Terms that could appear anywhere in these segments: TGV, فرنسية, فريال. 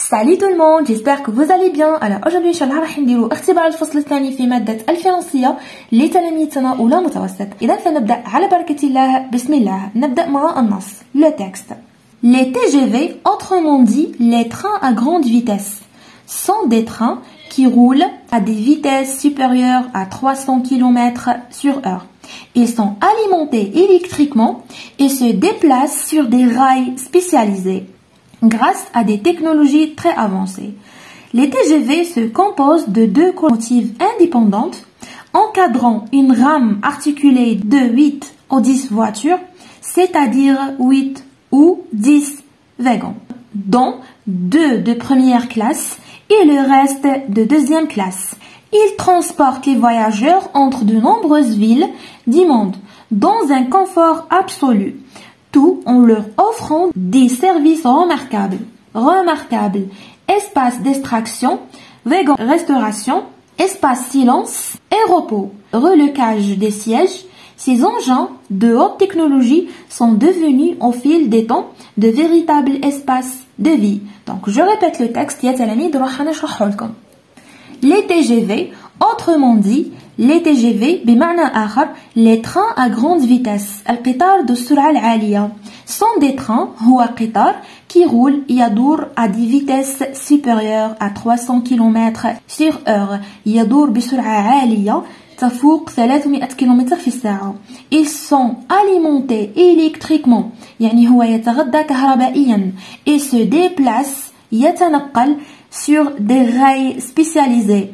Salut tout le monde, j'espère que vous allez bien. Alors aujourd'hui inchallah راح نديروا اختبار الفصل الثاني في ماده الفرنسيه لتلاميذنا اولى متوسط. اذا فنبدا على بركه الله. بسم الله. نبدا مع النص لو تكست. Les TGV, autrement dit les trains à grande vitesse, sont des trains qui roulent à des vitesses supérieures à 300 km/h. Ils sont alimentés électriquement et se déplacent sur des rails spécialisés grâce à des technologies très avancées. Les TGV se composent de deux locomotives indépendantes encadrant une rame articulée de 8 ou 10 voitures, c'est-à-dire 8 ou 10 wagons, dont 2 de première classe et le reste de deuxième classe. Ils transportent les voyageurs entre de nombreuses villes du monde dans un confort absolu, tout en leur offrant des services remarquables. Espace d'extraction, vegan restauration, espace silence et repos, relocage des sièges. Ces engins de haute technologie sont devenus au fil des temps de véritables espaces de vie. Donc je répète le texte. Les TGV, autrement dit, les TGV, les trains à grande vitesse, sont des trains qui roulent à des vitesses supérieures à 300 km/h. Ils sont alimentés électriquement et se déplacent sur des rails spécialisés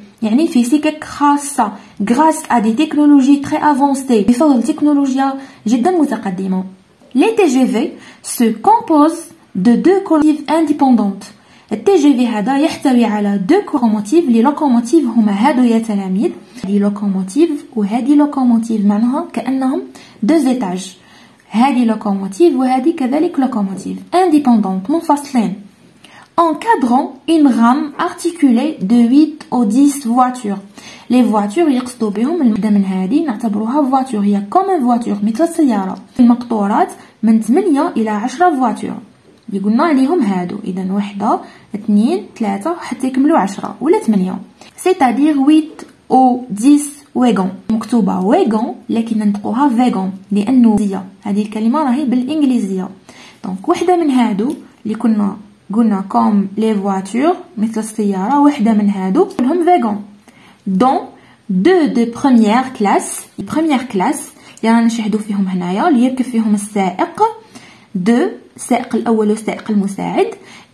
grâce à des technologies très avancées. Les TGV se composent de deux locomotives indépendantes. التجي هذا يحتوي على دو لوكوموتيف. لي لوكوموتيف هما هادو يا تلاميذ، هادي لوكوموتيف وهادي لوكوموتيف، معناها كانهم دو زيتاج، هادي لوكوموتيف وهادي كذلك لوكوموتيف انديبوندونت منفصلين. encadrant une rame articulée de 8 ou 10 voitures. Les voitures يقصدوا بهم المده من هادي نعتبروها voiture، هي كوم voiture مثل السياره. المقطورات من 8 الى 10 voiture يقولنا عليهم هادو، اذا وحده اثنين ثلاثه حتى يكملوا 10 ولا 8، سيتادير 8 او 10 ويغون. مكتوبه ويغون لكن ننطقوها فيغون لانه هذه الكلمه راهي بالانجليزيه. دونك وحده من هادو اللي كنا قلنا كوم لي فواتور مثل السياره، وحده من هادو كلهم فيغون. دون دو دو بريمير كلاس، بريمير كلاس اللي رانا نشاهدو فيهم هنايا اللي يركب فيهم السائق دو، السائق الاول والسائق المساعد،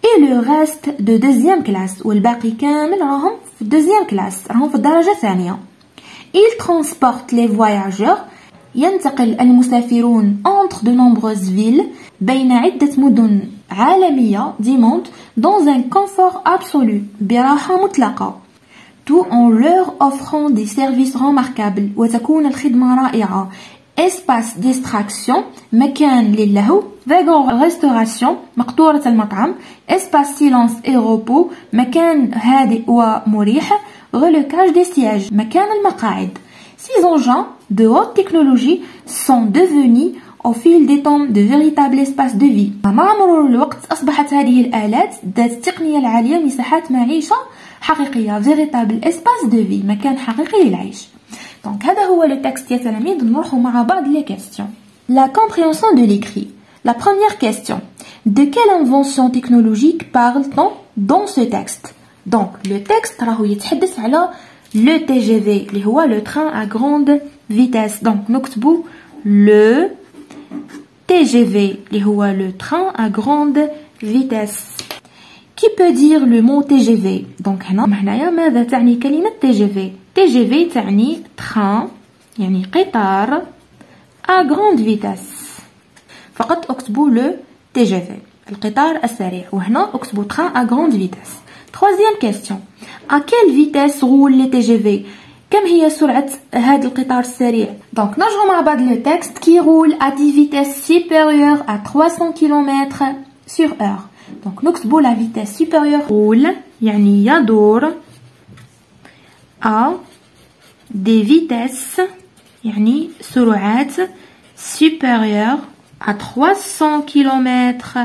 اي لو ريست دو دوزيام كلاس، والباقي كامل راهم في دوزيام كلاس، راهم في الدرجه الثانيه. il transporte les voyageurs، ينتقل المسافرون entre de nombreuses villes، بين عده مدن عالميه دي موند dans un confort absolu، براحه مطلقه، tout en leur offrant des services remarquables، وتكون الخدمه رائعه. espace distraction مكان للهو، فاغون ريستوراسيون مقطورة المطعم، espace silence et repos مكان هادئ ومريح، relocage des sièges مكان المقاعد. Ces engins de haute technologie sont devenus au fil des temps de véritables espaces de vie. مع مرور الوقت أصبحت هذه الآلات ذات التقنية العالية مساحات معيشة حقيقية، véritable espace de vie مكان حقيقي للعيش. Donc هذا هو le texte يا تلاميذ. نروحوا مع بعض les questions. La compréhension de l'écrit. La première question. De quelle invention technologique parle-t-on dans ce texte? Donc le texte راهو يتحدث على le TGV اللي هو le train à grande vitesse. Donc نكتبوا le TGV اللي هو le train à grande vitesse. Qui peut dire le mot TGV? Donc هنا ماذا تعني كلمة TGV؟ TGV تعني train يعني قطار، à grande vitesse فقط اكتبوا le TGV القطار السريع، وهنا اكتبوا train à grande vitesse. Troisième question. À quelle vitesse roule les TGV؟ كم هي سرعة هذا القطار السريع؟ دونك نرجعوا مع بعض لو تكست. qui roule à des vitesses supérieures à 300 km/h. دونك نكتبوا la vitesse supérieure roule يعني يدور، à des vitesses يعني سرعات supérieures à 300 km/h.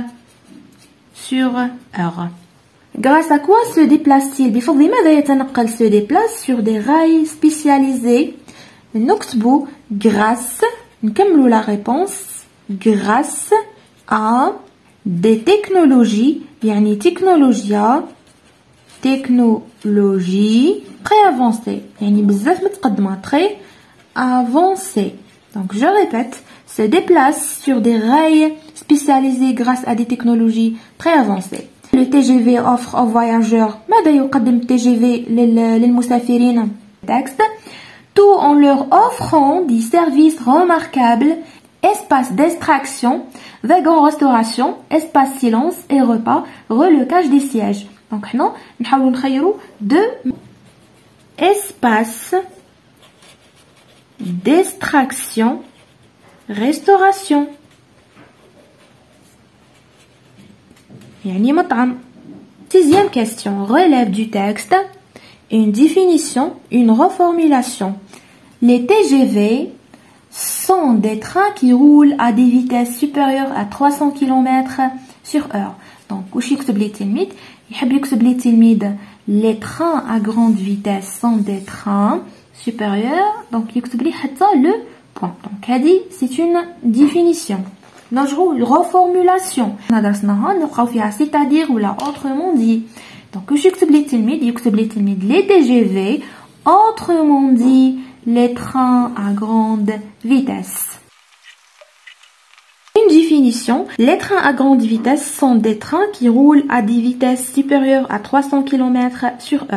Grâce à quoi se déplace-t-il بفضل ماذا يتنقل se déplace sur des rails spécialisés نكتبو grâce نكملو la réponse grâce à des technologies يعني technologie très avancée يعني بزاف متقدمة très avancée. Donc je répète se déplace sur des rails spécialisés grâce à des technologies très avancées. Le TGV offre aux voyageurs. ماذا يقدم TGV للمسافرين؟ Texte. Tout en leur offrant des services remarquables, espace d'extraction, wagon restauration, espace silence et repas, relocage des sièges. Donc nous allons choisir deux espaces d'extraction, restauration. يعني مطعم. Sixième question relève du texte. Une définition, une reformulation. Les TGV sont des trains qui roulent à des vitesses supérieures à 300 km/h. Donc, où يكتب لي التلميذ؟ يحب يكتب لي التلميذ les trains à grande vitesse sont des trains supérieurs. Donc, يكتب لي حتى le point. Donc, هذه c'est une définition. نجرو reformulation. درسناها نلقاو فيها c'est-à-dire ou la autrement dit. Donc je يكتب لي التلميذ يكتب لي التلميذ les TGV autrement dit les trains à grande vitesse. Une définition, les trains à grande vitesse sont des trains qui roulent à des vitesses supérieures à 300 km/h.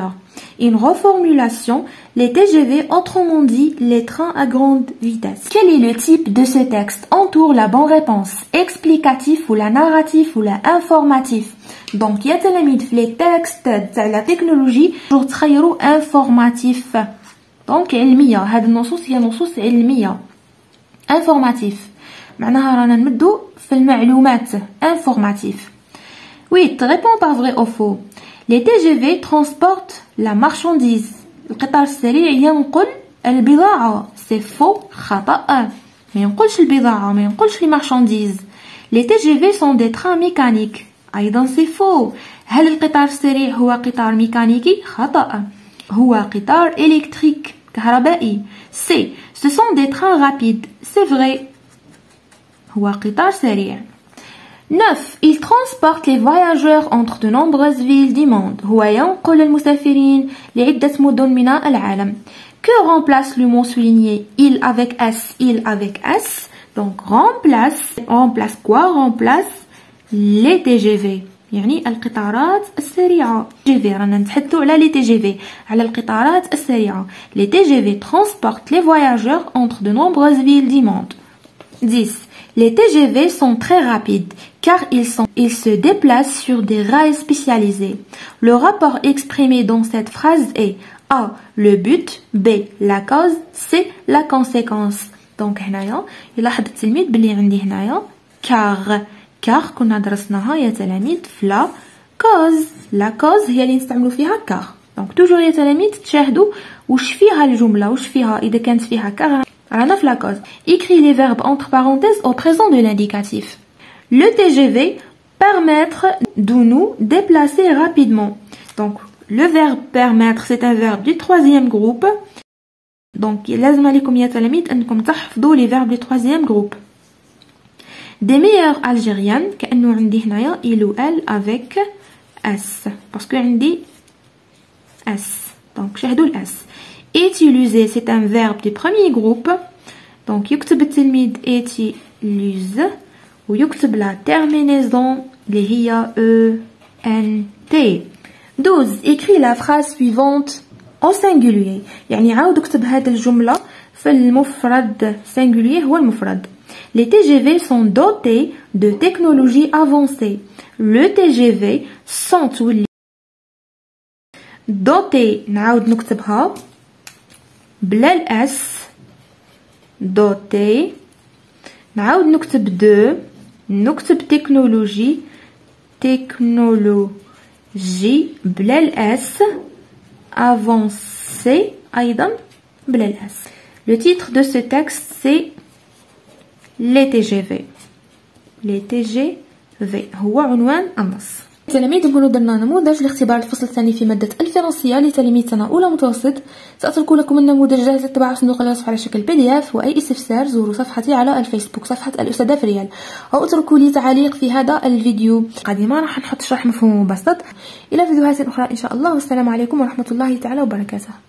Une reformulation, les TGV, autrement dit, les trains à grande vitesse. Quel est le type de ce texte? Entoure la bonne réponse. Explicatif ou la narratif ou la informatif. Donc, il y a les textes de la technologie pour traiter informatif. Donc, علمية. هذا النصوص هي نصوص علمية. Informatif. معناها رانا نمدو في المعلومات. Informatif. 8. Réponds par vrai ou faux. Les TGV transportent la marchandise. القطار السريع ينقل البضاعة. C'est faux, خطأ. ما ينقلش البضاعة، ما ينقلش les marchandises. Les TGV sont des trains mécaniques. أيضا c'est faux. هل القطار السريع هو قطار ميكانيكي؟ خطأ. هو قطار électrique كهربائي. C'est. Ce sont des trains rapides. C'est vrai. هو قطار سريع. 9. Il transporte les voyageurs entre de nombreuses villes du monde. هو ينقل المسافرين لعدة مدن من العالم. Que remplace le mot souligné il avec s donc remplace quoi remplace les TGV يعني القطارات السريعة. TGV رانا نتحدثوا على les TGV على القطارات السريعة. Les TGV transportent les voyageurs entre de nombreuses villes du monde. 10. Les TGV sont très rapides car ils se déplacent sur des rails spécialisés. Le rapport exprimé dans cette phrase est A. Le but, B. La cause, C. La conséquence. Donc, هنايا يلاحظ التلميذ بلي عندي هنايا car كنا درسناها يا تلاميذ في la cause. La cause هي اللي نستعملوا فيها car. Donc, toujours يا تلاميذ تشاهدوا وش فيها الجملة وش فيها إذا كانت فيها car. Ranaf la cause. Écris les verbes entre parenthèses au présent de l'indicatif. Le TGV permettre de nous déplacer rapidement. Donc, le verbe permettre, c'est un verbe du troisième groupe. Donc, لازم عليكم يا تلاميذ أنكم تحفظوا les verbes du troisième groupe. Des meilleures algériennes, كأنه عندي هنايا il ou elle avec s. Parce que عندي s. Donc, شاهدوا ال s. Utilisé, c'est un verbe du premier groupe. Donc, يكتب التلميذ utilise ou يكتب la terminaison اللي هي ENT. 12. Écris la phrase suivante au singulier. يعني عاود اكتب هذه الجملة في المفرد. Singulier هو المفرد. Les TGV sont dotés de technologies avancées. Le TGV sont dotés. نعاود نكتبها. بلا الاس دوتي نعاود نكتب دو نكتب تكنولوجي بلا الاس افونسي ايضا بلا الاس. لو تيتر دو سو تكست سي لي تي جي في. لي تي جي في هو عنوان النص. التلاميذ نكونوا درنا نموذج لاختبار الفصل الثاني في مادة الفرنسية لتلاميذ سنة أولى متوسط. سأترك لكم النموذج جاهز للطباعة في صندوق الوصف على شكل PDF، وأي استفسار زوروا صفحتي على الفيسبوك صفحة الأستاذة فريال، وأتركوا لي تعليق في هذا الفيديو. قادما راح نحط شرح مفهوم مبسط إلى فيديوهات أخرى إن شاء الله، والسلام عليكم ورحمة الله تعالى وبركاته.